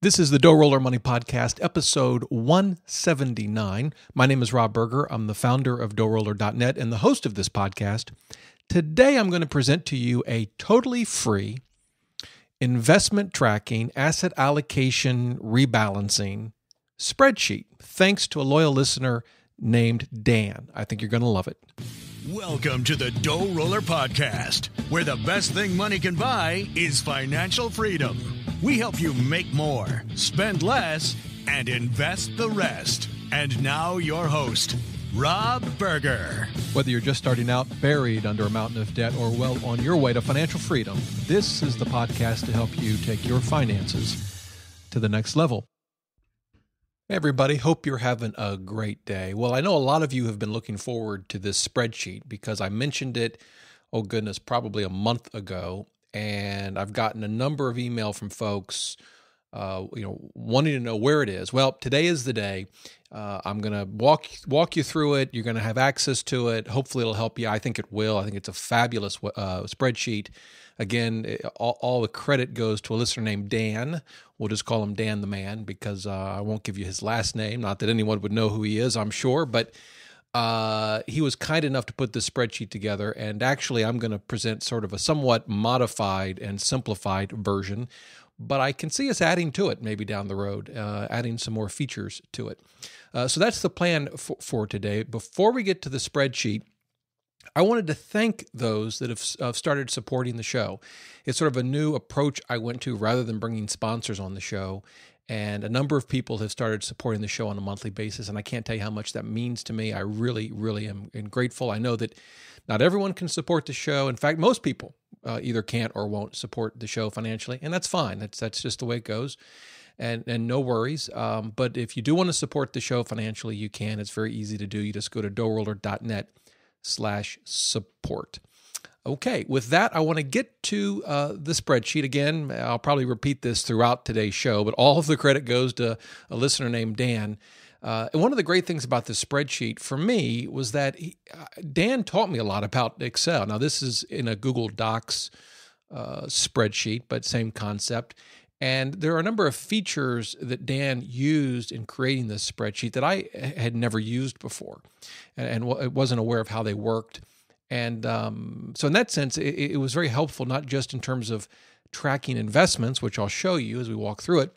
This is the Dough Roller Money Podcast, episode 179. My name is Rob Berger. I'm the founder of DoughRoller.net and the host of this podcast. Today, I'm going to present to you a totally free investment tracking, asset allocation, rebalancing spreadsheet, thanks to a loyal listener named Dan. I think you're going to love it. Welcome to the Dough Roller Podcast, where the best thing money can buy is financial freedom. We help you make more, spend less, and invest the rest. And now your host, Rob Berger. Whether you're just starting out, buried under a mountain of debt, or well on your way to financial freedom, this is the podcast to help you take your finances to the next level. Hey everybody, hope you're having a great day. Well, I know a lot of you have been looking forward to this spreadsheet because I mentioned it, oh goodness, probably a month ago. And I've gotten a number of emails from folks, wanting to know where it is. Well, today is the day. I'm going to walk you through it. You're going to have access to it. Hopefully, it'll help you. I think it will. I think it's a fabulous spreadsheet. Again, all the credit goes to a listener named Dan. We'll just call him Dan the Man because I won't give you his last name. Not that anyone would know who he is, I'm sure, but he was kind enough to put this spreadsheet together, and actually I'm going to present sort of a somewhat modified and simplified version, but I can see us adding to it maybe down the road, adding some more features to it. So that's the plan for today. Before we get to the spreadsheet, I wanted to thank those that have started supporting the show. It's sort of a new approach I went to rather than bringing sponsors on the show. And a number of people have started supporting the show on a monthly basis, and I can't tell you how much that means to me. I really, really am grateful. I know that not everyone can support the show. In fact, most people either can't or won't support the show financially, and that's fine. That's just the way it goes, and no worries. But if you do want to support the show financially, you can. It's very easy to do. You just go to DoughRoller.net/support. Okay, with that, I want to get to the spreadsheet again. I'll probably repeat this throughout today's show, but all of the credit goes to a listener named Dan. And one of the great things about this spreadsheet for me was that Dan taught me a lot about Excel. Now, this is in a Google Docs spreadsheet, but same concept. And there are a number of features that Dan used in creating this spreadsheet that I had never used before and wasn't aware of how they worked. And so in that sense, it was very helpful, not just in terms of tracking investments, which I'll show you as we walk through it,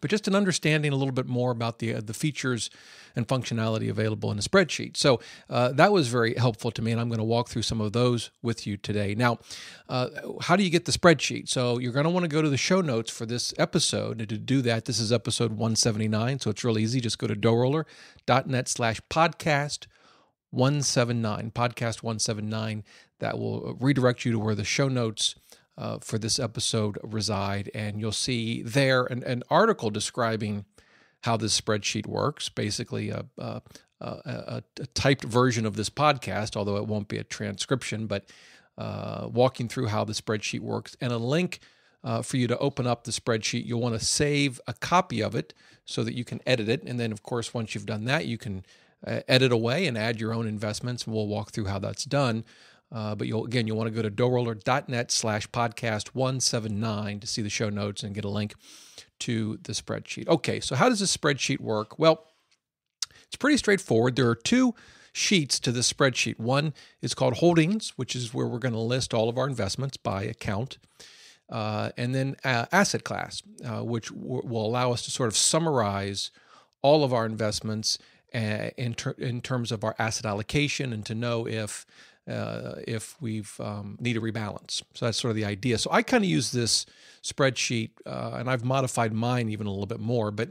but just in understanding a little bit more about the features and functionality available in a spreadsheet. So that was very helpful to me, and I'm going to walk through some of those with you today. Now, how do you get the spreadsheet? So you're going to want to go to the show notes for this episode. And to do that, this is episode 179, so it's real easy. Just go to doughroller.net/podcast. 179, podcast 179, that will redirect you to where the show notes for this episode reside. And you'll see there an article describing how this spreadsheet works, basically a typed version of this podcast, although it won't be a transcription, but walking through how the spreadsheet works, and a link for you to open up the spreadsheet. You'll want to save a copy of it so that you can edit it. And then, of course, once you've done that, you can edit away and add your own investments, and we'll walk through how that's done. But you'll want to go to doughroller.net/podcast179 to see the show notes and get a link to the spreadsheet. Okay, so how does this spreadsheet work? Well, it's pretty straightforward. There are two sheets to this spreadsheet. One is called Holdings, which is where we're going to list all of our investments by account. And then Asset Class, which will allow us to sort of summarize all of our investments in terms of our asset allocation, and to know if we've need a rebalance. So that's sort of the idea. So I kind of use this spreadsheet, and I've modified mine even a little bit more, but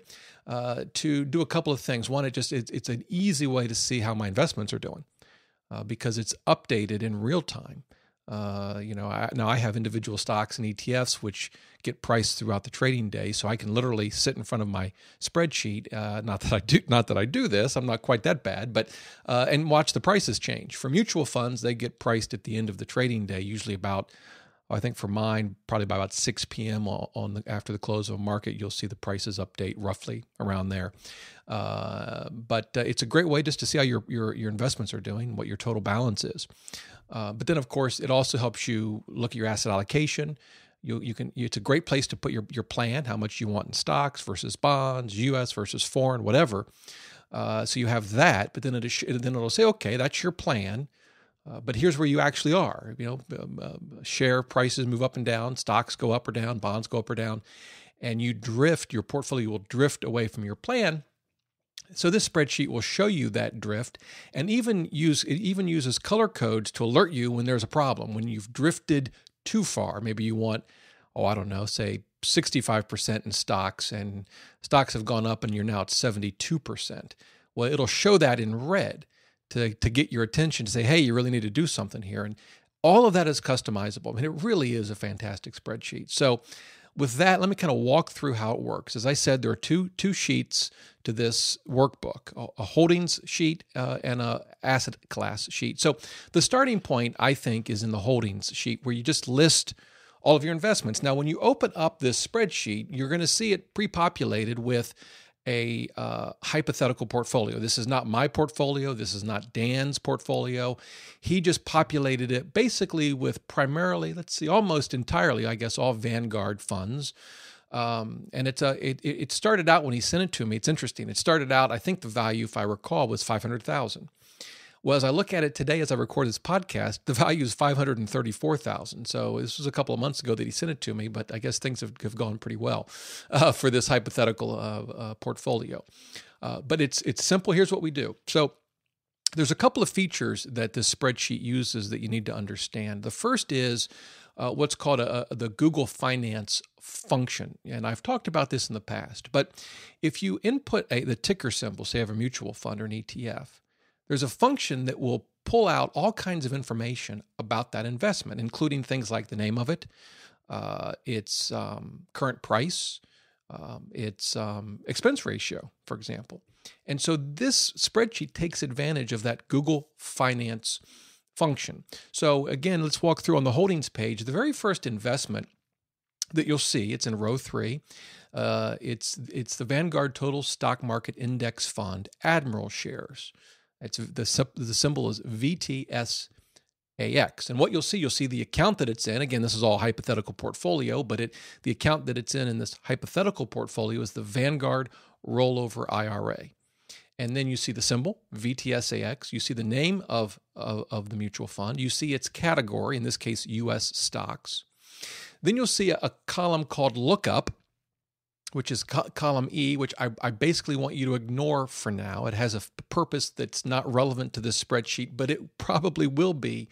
to do a couple of things. One, it's an easy way to see how my investments are doing because it's updated in real time. Now I have individual stocks and ETFs which get priced throughout the trading day, so I can literally sit in front of my spreadsheet. Not that I do this. I'm not quite that bad, but and watch the prices change. For mutual funds, they get priced at the end of the trading day, usually about, I think for mine, probably by about 6 p.m. after the close of a market. You'll see the prices update roughly around there. But it's a great way just to see how your investments are doing, what your total balance is. But then, of course, it also helps you look at your asset allocation. It's a great place to put your plan, how much you want in stocks versus bonds, U.S. versus foreign, whatever. So you have that, but then it'll say, okay, that's your plan. But here's where you actually are. Share prices move up and down, stocks go up or down, bonds go up or down, and you drift. Your portfolio will drift away from your plan. So this spreadsheet will show you that drift, and it even uses color codes to alert you when there's a problem, when you've drifted too far. Maybe you want, say 65% in stocks, and stocks have gone up, and you're now at 72%. Well, it'll show that in red to get your attention, to say, hey, you really need to do something here. And all of that is customizable. I mean, it really is a fantastic spreadsheet. So with that, let me kind of walk through how it works. As I said, there are two sheets to this workbook, a holdings sheet and a asset class sheet. So the starting point, I think, is in the holdings sheet, where you just list all of your investments. Now, when you open up this spreadsheet, you're going to see it pre-populated with a hypothetical portfolio. This is not my portfolio. This is not Dan's portfolio. He just populated it basically with primarily, almost entirely, I guess, all Vanguard funds. And it started out, when he sent it to me, it's interesting. It started out, I think the value, if I recall, was $500,000. Well, as I look at it today, as I record this podcast, the value is $534,000. So this was a couple of months ago that he sent it to me, but I guess things have gone pretty well for this hypothetical portfolio. But it's simple. Here's what we do. So there's a couple of features that this spreadsheet uses that you need to understand. The first is what's called the Google Finance function. And I've talked about this in the past, but if you input the ticker symbol, say of a mutual fund or an ETF, there's a function that will pull out all kinds of information about that investment, including things like the name of it, its current price, its expense ratio, for example. And so this spreadsheet takes advantage of that Google Finance function. So again, let's walk through on the holdings page. The very first investment that you'll see, it's in row 3. It's the Vanguard Total Stock Market Index Fund, Admiral Shares. It's the symbol is VTSAX. And what you'll see the account that it's in. Again, this is all hypothetical portfolio, but the account that it's in this hypothetical portfolio is the Vanguard Rollover IRA. And then you see the symbol, VTSAX. You see the name of the mutual fund. You see its category, in this case, U.S. stocks. Then you'll see a column called Lookup, which is column E, which I basically want you to ignore for now. It has a purpose that's not relevant to this spreadsheet, but it probably will be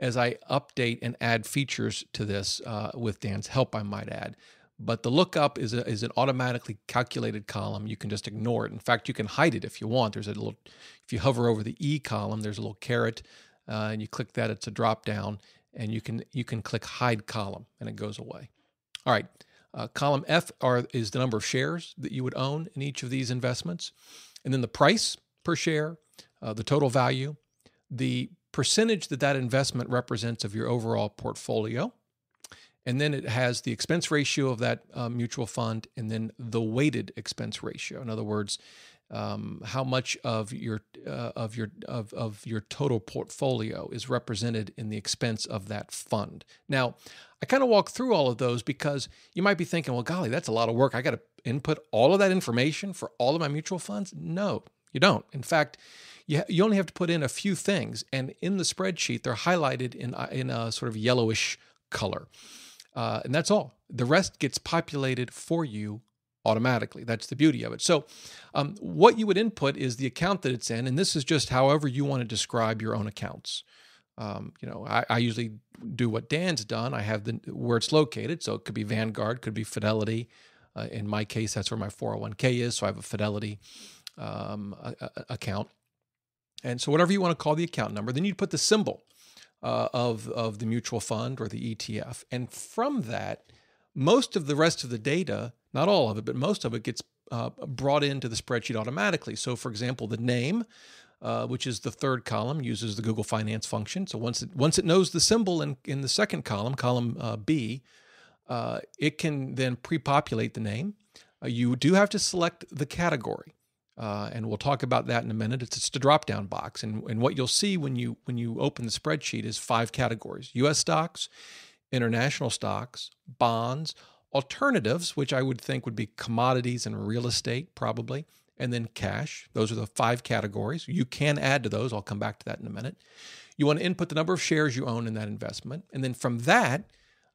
as I update and add features to this with Dan's help, I might add. But the lookup is an automatically calculated column. You can just ignore it. In fact, you can hide it if you want. If you hover over the E column, there's a little caret, and you click that, it's a drop down, and you can click hide column, and it goes away. All right. Column F is the number of shares that you would own in each of these investments, and then the price per share, the total value, the percentage that investment represents of your overall portfolio, and then it has the expense ratio of that mutual fund, and then the weighted expense ratio. In other words, how much of your total portfolio is represented in the expense of that fund. Now, I kind of walk through all of those because you might be thinking, well, golly, that's a lot of work. I got to input all of that information for all of my mutual funds. No, you don't. In fact, you only have to put in a few things, and in the spreadsheet, they're highlighted in a sort of yellowish color, and that's all. The rest gets populated for you automatically. That's the beauty of it. So what you would input is the account that it's in, and this is just however you want to describe your own accounts. I usually do what Dan's done. I have where it's located, so it could be Vanguard, could be Fidelity. In my case, that's where my 401k is, so I have a Fidelity account. And so whatever you want to call the account number, then you'd put the symbol of the mutual fund or the ETF. And from that, most of the rest of the data, not all of it, but most of it gets brought into the spreadsheet automatically. So, for example, the name, which is the third column, uses the Google Finance function. So once it knows the symbol in the second column, column B, it can then pre-populate the name. You do have to select the category, and we'll talk about that in a minute. It's just a drop-down box, and what you'll see when you open the spreadsheet is 5 categories: U.S. stocks, international stocks, bonds, alternatives, which I would think would be commodities and real estate probably, and then cash. Those are the five categories. You can add to those. I'll come back to that in a minute. You want to input the number of shares you own in that investment. And then from that,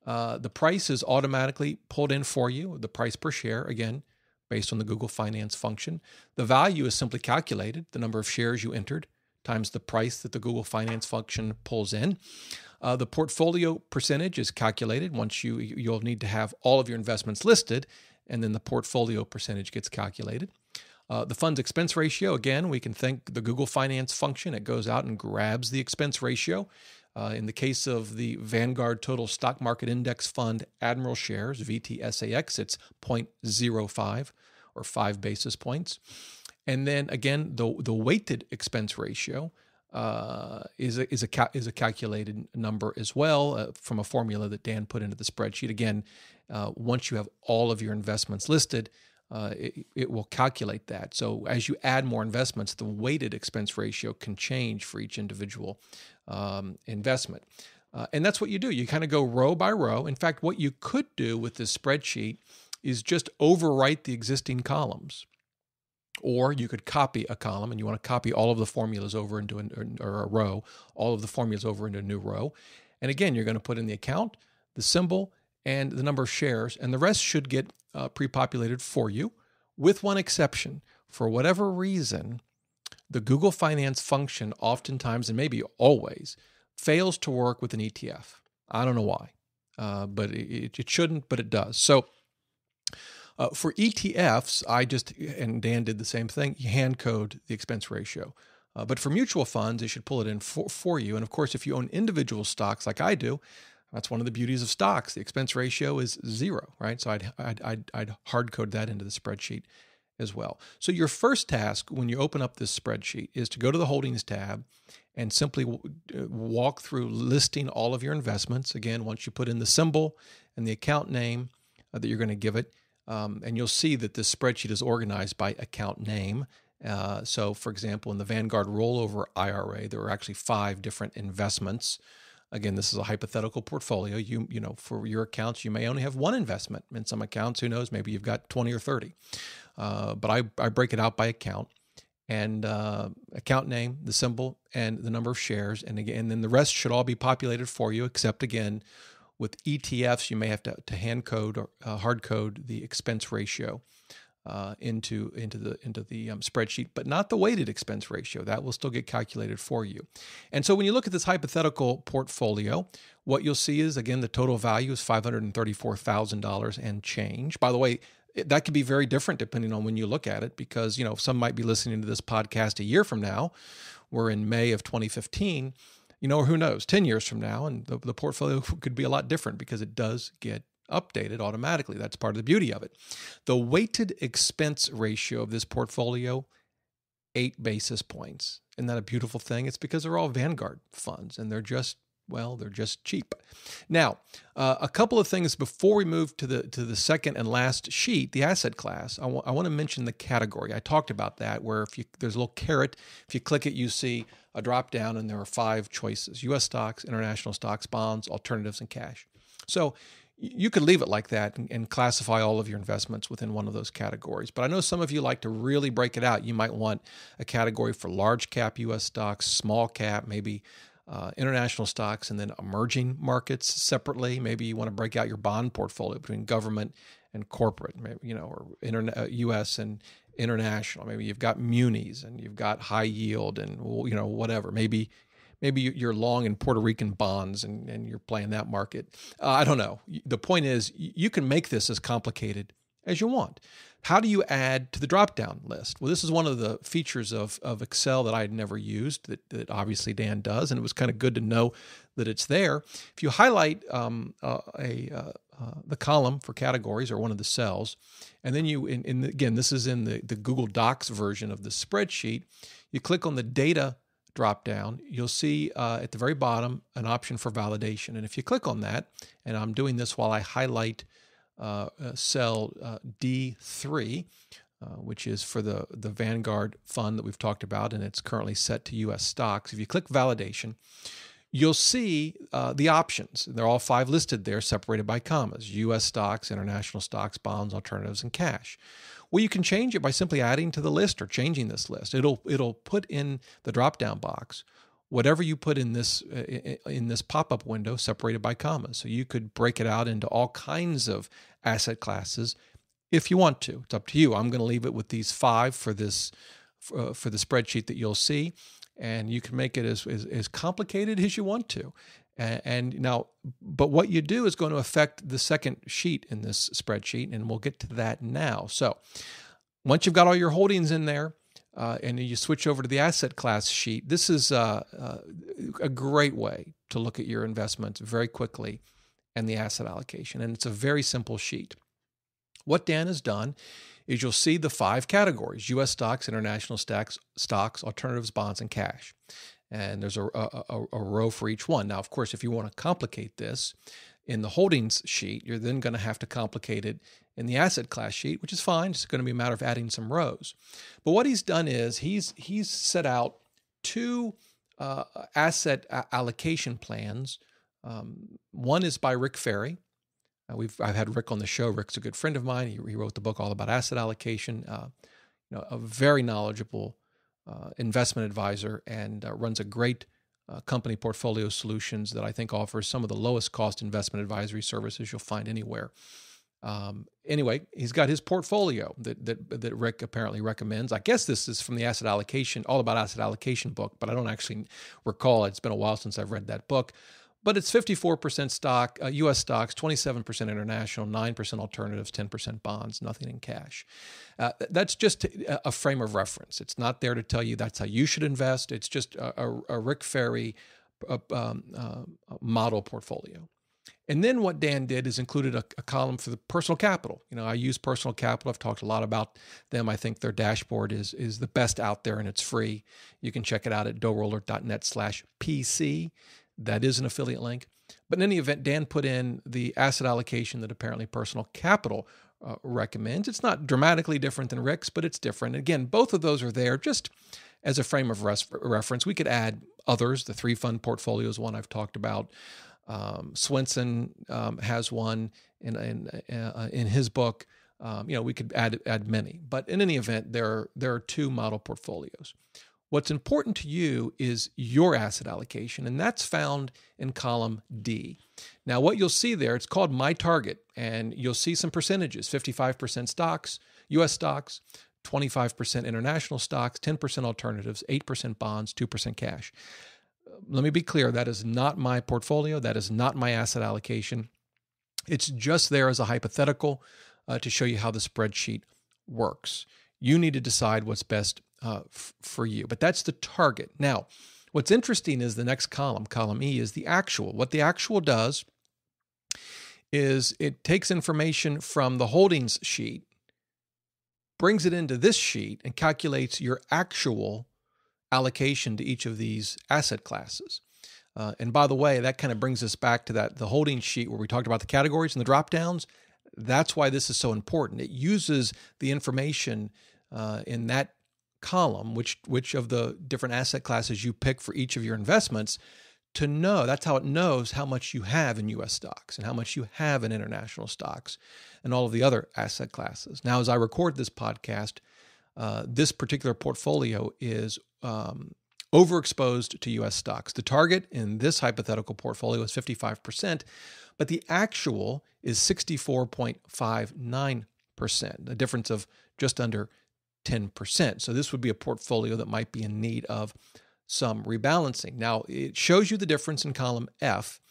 the price is automatically pulled in for you, the price per share, again, based on the Google Finance function. The value is simply calculated, the number of shares you entered times the price that the Google Finance function pulls in. The portfolio percentage is calculated. Once you'll need to have all of your investments listed, and then the portfolio percentage gets calculated. The fund's expense ratio, again, we can thank the Google Finance function. It goes out and grabs the expense ratio. In the case of the Vanguard Total Stock Market Index Fund Admiral Shares, VTSAX, it's 0.05 or 5 basis points. And then again, the weighted expense ratio is a calculated number as well from a formula that Dan put into the spreadsheet. Again, once you have all of your investments listed, it will calculate that. So as you add more investments, the weighted expense ratio can change for each individual investment. And that's what you do. You kind of go row by row. In fact, what you could do with this spreadsheet is just overwrite the existing columns. Or you could copy a column, and you want to copy all of the formulas over into a row, all of the formulas over into a new row. And again, you're going to put in the account, the symbol, and the number of shares, and the rest should get pre-populated for you, with one exception. For whatever reason, the Google Finance function oftentimes, and maybe always, fails to work with an ETF. I don't know why, but it shouldn't, but it does. So for ETFs, and Dan did the same thing, you hand code the expense ratio. But for mutual funds, it should pull it in for you. And of course, if you own individual stocks like I do, that's one of the beauties of stocks. The expense ratio is 0, right? So I'd hard code that into the spreadsheet as well. So your first task when you open up this spreadsheet is to go to the holdings tab and simply walk through listing all of your investments. Again, once you put in the symbol and the account name that you're going to give it, and you'll see that this spreadsheet is organized by account name. So for example, in the Vanguard rollover IRA, there are actually 5 different investments. Again, this is a hypothetical portfolio. You know, for your accounts, you may only have one investment. In some accounts, who knows, maybe you've got 20 or 30. But I break it out by account and account name, the symbol, and the number of shares. And again, then the rest should all be populated for you, except again, with ETFs, you may have to hand code or hard code the expense ratio into the spreadsheet, but not the weighted expense ratio. That will still get calculated for you. And so when you look at this hypothetical portfolio, what you'll see is, again, the total value is $534,000 and change. By the way, that could be very different depending on when you look at it, because, you know, some might be listening to this podcast a year from now. We're in May of 2015, you know, or who knows, 10 years from now, and the portfolio could be a lot different because it does get updated automatically. That's part of the beauty of it. The weighted expense ratio of this portfolio, 8 basis points. Isn't that a beautiful thing? It's because they're all Vanguard funds and they're just cheap. Now, a couple of things before we move to the second and last sheet, the asset class. I want to mention the category. I talked about that, where there's a little carrot. If you click it, you see a drop down, and there are 5 choices: U.S. stocks, international stocks, bonds, alternatives, and cash. So you could leave it like that and classify all of your investments within one of those categories. But I know some of you like to really break it out. You might want a category for large cap U.S. stocks, small cap, maybe international stocks, and then emerging markets separately. Maybe you want to break out your bond portfolio between government and corporate, maybe, you know, or U.S. and international. Maybe you've got munis and you've got high yield and, you know, whatever. Maybe you're long in Puerto Rican bonds and you're playing that market. I don't know. The point is, you can make this as complicated as you want. How do you add to the drop-down list? Well, this is one of the features of Excel that I had never used that obviously Dan does, and it was kind of good to know that it's there. If you highlight the column for categories or one of the cells, and then you, again, this is in the Google Docs version of the spreadsheet, you click on the data drop down, you'll see at the very bottom an option for validation. And if you click on that, and I'm doing this while I highlight cell D3, which is for the Vanguard fund that we've talked about, and it's currently set to U.S. stocks. If you click validation, you'll see the options. They're all five listed there, separated by commas: U.S. stocks, international stocks, bonds, alternatives, and cash. Well, you can change it by simply adding to the list or changing this list. It'll put in the drop-down box whatever you put in this pop-up window, separated by commas. So you could break it out into all kinds of asset classes if you want to. It's up to you. I'm going to leave it with these five for the spreadsheet that you'll see. And you can make it as complicated as you want to. And now, but what you do is going to affect the second sheet in this spreadsheet, and we'll get to that now. So once you've got all your holdings in there, and you switch over to the asset class sheet, this is a great way to look at your investments very quickly and the asset allocation. And it's a very simple sheet. What Dan has done is you'll see the five categories: U.S. stocks, international stocks, alternatives, bonds, and cash. And there's a row for each one. Now, of course, if you want to complicate this in the holdings sheet, you're then going to have to complicate it in the asset class sheet, which is fine. It's going to be a matter of adding some rows. But what he's done is he's set out two asset allocation plans. One is by Rick Ferry. I've had Rick on the show. Rick's a good friend of mine. He wrote the book all about asset allocation. A very knowledgeable investment advisor, and runs a great company, Portfolio Solutions, that I think offers some of the lowest cost investment advisory services you'll find anywhere. Anyway, he's got his portfolio that Rick apparently recommends. I guess this is from the Asset Allocation, All About Asset Allocation book, but I don't actually recall. It's been a while since I've read that book. But it's 54% stock, U.S. stocks, 27% international, 9% alternatives, 10% bonds, nothing in cash. That's just a frame of reference. It's not there to tell you that's how you should invest. It's just a Rick Ferry model portfolio. And then what Dan did is included a column for the Personal Capital. You know, I use Personal Capital. I've talked a lot about them. I think their dashboard is the best out there, and it's free. You can check it out at DoughRoller.net/PC. That is an affiliate link. But in any event, Dan put in the asset allocation that apparently Personal Capital recommends. It's not dramatically different than Rick's, but it's different. Again, both of those are there just as a frame of reference. We could add others. The three-fund portfolio is one I've talked about. Swenson has one in his book. We could add many. But in any event, there are two model portfolios. What's important to you is your asset allocation, and that's found in column D. Now, what you'll see there, it's called My Target, and you'll see some percentages: 55% stocks, U.S. stocks, 25% international stocks, 10% alternatives, 8% bonds, 2% cash. Let me be clear, that is not my portfolio. That is not my asset allocation. It's just there as a hypothetical to show you how the spreadsheet works. You need to decide what's best for you. But that's the target. Now, what's interesting is the next column, column E, is the actual. What the actual does is it takes information from the holdings sheet, brings it into this sheet, and calculates your actual allocation to each of these asset classes. And by the way, that kind of brings us back to the holdings sheet where we talked about the categories and the drop-downs. That's why this is so important. It uses the information in that column, which of the different asset classes you pick for each of your investments, to know. That's how it knows how much you have in U.S. stocks and how much you have in international stocks and all of the other asset classes. Now, as I record this podcast, this particular portfolio is overexposed to U.S. stocks. The target in this hypothetical portfolio is 55%, but the actual is 64.59%, a difference of just under 10%. So this would be a portfolio that might be in need of some rebalancing. Now, it shows you the difference in column F,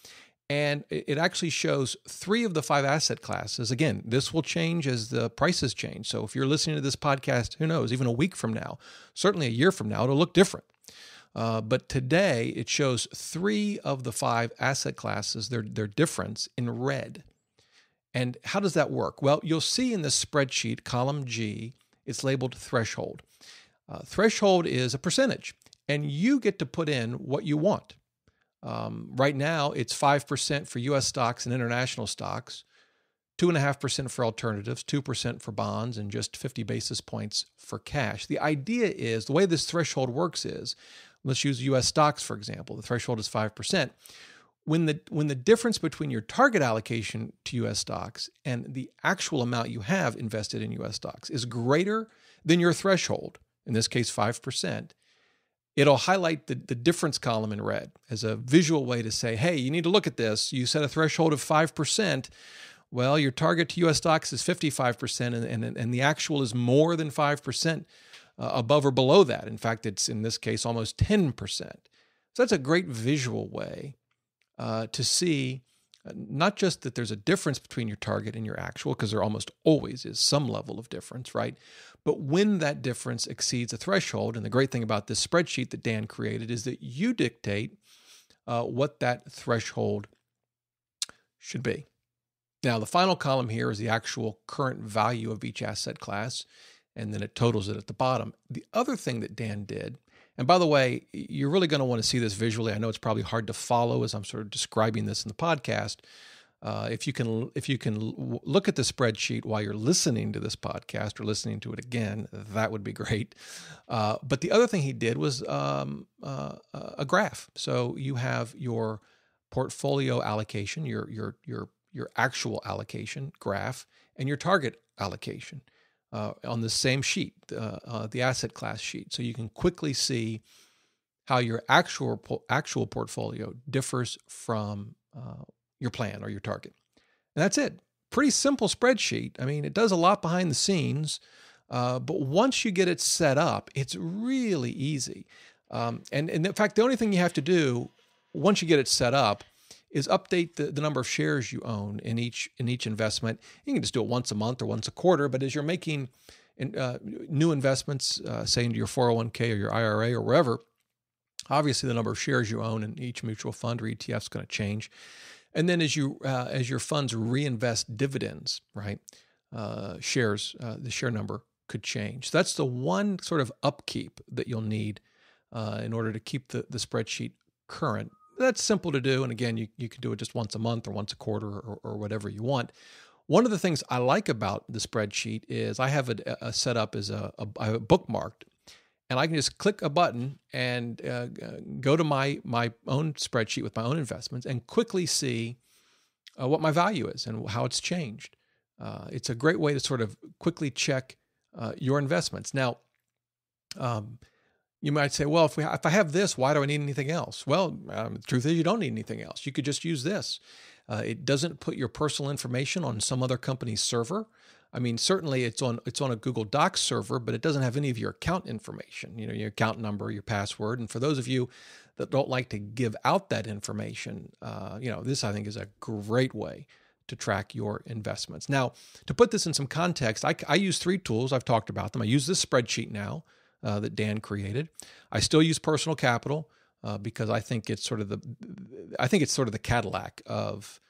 and it actually shows three of the five asset classes. Again, this will change as the prices change. So if you're listening to this podcast, who knows, even a week from now, certainly a year from now, it'll look different. But today, it shows three of the five asset classes, their difference in red. And how does that work? Well, you'll see in this spreadsheet, column G, it's labeled threshold. Threshold is a percentage, and you get to put in what you want. Right now, it's 5% for U.S. stocks and international stocks, 2.5% for alternatives, 2% for bonds, and just 50 basis points for cash. The idea is, the way this threshold works is, Let's use U.S. stocks, for example. The threshold is 5%. When the difference between your target allocation to U.S. stocks and the actual amount you have invested in U.S. stocks is greater than your threshold, in this case 5%, it'll highlight the difference column in red as a visual way to say, hey, you need to look at this. You set a threshold of 5%. Well, your target to U.S. stocks is 55%, and the actual is more than 5% above or below that. In fact, it's in this case almost 10%. So that's a great visual way to see not just that there's a difference between your target and your actual, because there almost always is some level of difference, right? But when that difference exceeds a threshold, and the great thing about this spreadsheet that Dan created is that you dictate what that threshold should be. Now, the final column here is the actual current value of each asset class, and then it totals it at the bottom. The other thing that Dan did, and by the way, you're really going to want to see this visually. I know it's probably hard to follow as I'm sort of describing this in the podcast. If you can look at the spreadsheet while you're listening to this podcast or listening to it again, that would be great. But the other thing he did was a graph. So you have your portfolio allocation, your actual allocation graph, and your target allocation. On the same sheet, the asset class sheet. So you can quickly see how your actual portfolio differs from your plan or your target. And that's it. Pretty simple spreadsheet. I mean, it does a lot behind the scenes, but once you get it set up, it's really easy. And in fact, the only thing you have to do once you get it set up is update the number of shares you own in each investment. You can just do it once a month or once a quarter, but as you're making new investments, say into your 401k or your IRA or wherever, obviously the number of shares you own in each mutual fund or ETF is going to change. And then as your funds reinvest dividends, right, shares, the share number could change. So that's the one sort of upkeep that you'll need in order to keep the spreadsheet current. That's simple to do. And again, you can do it just once a month or once a quarter or whatever you want. One of the things I like about the spreadsheet is I have a setup as a bookmarked, and I can just click a button and go to my own spreadsheet with my own investments and quickly see what my value is and how it's changed. It's a great way to sort of quickly check your investments. Now, you might say, well, if I have this, why do I need anything else? Well, the truth is you don't need anything else. You could just use this. It doesn't put your personal information on some other company's server. I mean, certainly it's on a Google Docs server, but it doesn't have any of your account information, you know, your account number, your password. And for those of you that don't like to give out that information, you know, this I think is a great way to track your investments. Now, to put this in some context, I use three tools. I've talked about them. I use this spreadsheet now that Dan created. I still use Personal Capital because I think it's sort of the Cadillac of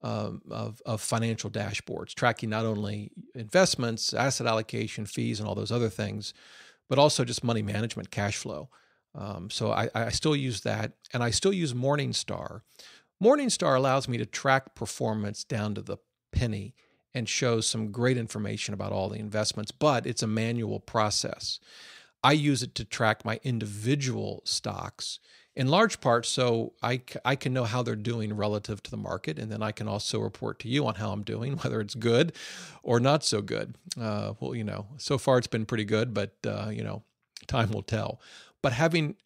financial dashboards, tracking not only investments, asset allocation, fees, and all those other things, but also just money management, cash flow. So I still use that, and I still use Morningstar. Morningstar allows me to track performance down to the penny and shows some great information about all the investments, but it's a manual process. I use it to track my individual stocks in large part so I can know how they're doing relative to the market, and then I can also report to you on how I'm doing, whether it's good or not so good. Well, you know, so far it's been pretty good, but, you know, time will tell. But having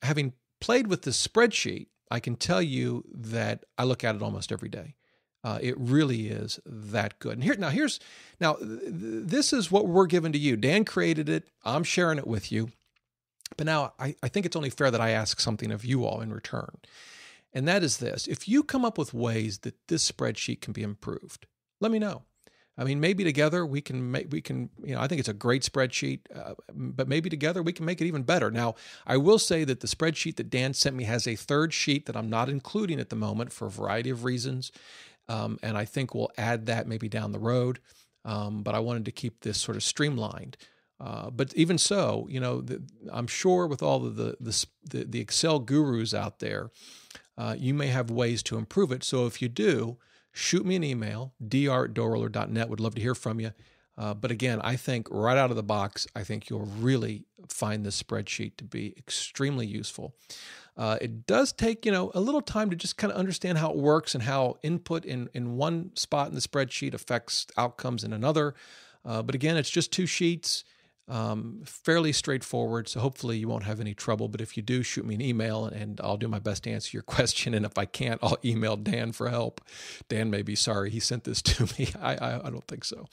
played with this spreadsheet, I can tell you that I look at it almost every day. It really is that good. And this is what we're giving to you. Dan created it. I'm sharing it with you. But now I think it's only fair that I ask something of you all in return. And that is this. If you come up with ways that this spreadsheet can be improved, let me know. I mean, maybe together we can, you know, I think it's a great spreadsheet, but maybe together we can make it even better. Now, I will say that the spreadsheet that Dan sent me has a third sheet that I'm not including at the moment for a variety of reasons. And I think we'll add that maybe down the road. But I wanted to keep this sort of streamlined. But even so, you know, I'm sure with all of the Excel gurus out there, you may have ways to improve it. So if you do, shoot me an email, dr@doughroller.net. Would love to hear from you. But again, I think right out of the box, I think you'll really find this spreadsheet to be extremely useful. It does take, a little time to just kind of understand how it works and how input in one spot in the spreadsheet affects outcomes in another. But again, it's just two sheets, fairly straightforward. So hopefully you won't have any trouble. But if you do, shoot me an email and I'll do my best to answer your question. And if I can't, I'll email Dan for help. Dan may be sorry he sent this to me. I don't think so.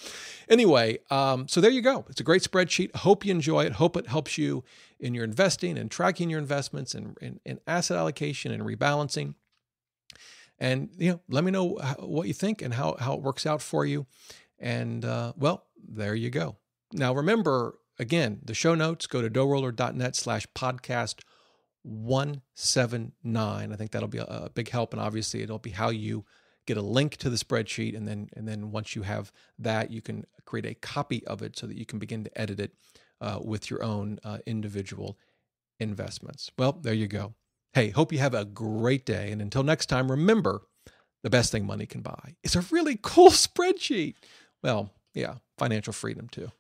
Anyway, so there you go. It's a great spreadsheet. Hope you enjoy it. Hope it helps you in your investing and tracking your investments and in asset allocation and rebalancing. And let me know what you think and how it works out for you. And well, there you go. Now remember, again, the show notes, go to DoughRoller.net/podcast179. I think that'll be a big help. And obviously it'll be how you get a link to the spreadsheet. And then once you have that, you can create a copy of it so that you can begin to edit it with your own individual investments. Well, there you go. Hey, hope you have a great day. And until next time, remember, the best thing money can buy is a really cool spreadsheet. Well, yeah, financial freedom too.